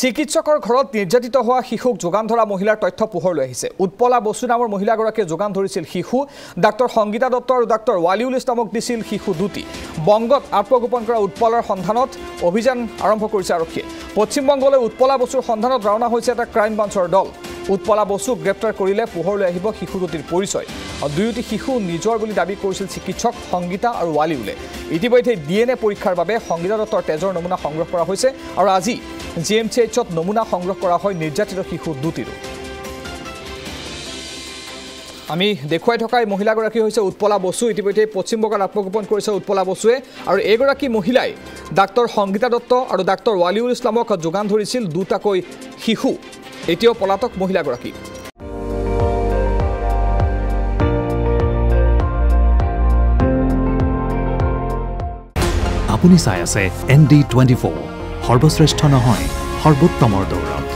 চিকিৎসকৰ ঘৰত নিৰ্যাতিত হোৱা শিশুক যোগান ধৰা মহিলাৰ তথ্য পোহৰলৈ আহিছে উৎপলা বসু নামৰ মহিলাগৰাকীয়ে যোগান ধৰিছিল শিশু ডাক্তৰ সংগীতা দত্ত আৰু ডাক্তৰ ওয়ালিউল ইসলামক দিছিল শিশু দুটি বংগত আত্মগোপন কৰা উৎপলাৰ সন্ধানত অভিযান আৰম্ভ কৰিছে আৰক্ষী পশ্চিম বংগলৈ উৎপলা বসুৰ সন্ধানত ৰাওনা হৈছে এটা ক্ৰাইম ব্ৰাঞ্চৰ দল উৎপলা বসুক গ্ৰেপ্তাৰ কৰিলে পোহৰলৈ আহিব শিশু দুটিৰ পৰিচয় আৰু দুয়োটি শিশু নিজৰ বুলি দাবী কৰিছিল চিকিৎসক সংগীতা আৰু ওয়ালিউলে ইতিমধ্যে ডিএনএ পৰীক্ষাৰ বাবে সংগীতা দত্তৰ তেজৰ নমুনা সংগ্ৰহ কৰা হৈছে আৰু আজি GMCHত নমুনা সংগ্ৰহ কৰা হয় নিৰ্যাতিত শিশু দুটিৰ আমি দেখুৱাই থকা মহিলাগৰাকী হৈছে উৎপলা বসু ইতিমধ্যে পশ্চিম বংগত আত্মগোপন কৰিছে উৎপলা বসুৱে আৰু এইগৰাকী মহিলাই ডাক্তৰ সংগীতা দত্ত আৰু ডাক্তৰ ওয়ালিউল ইসলামক যোগান ধৰিছিল দুটাকৈ শিশু এতিয়াও পলাতক মহিলাগৰাকী আপুনি চাই আছে ND24 সৰ্বশ্ৰেষ্ঠ নহয় সৰ্বোত্তমৰ দৌৰ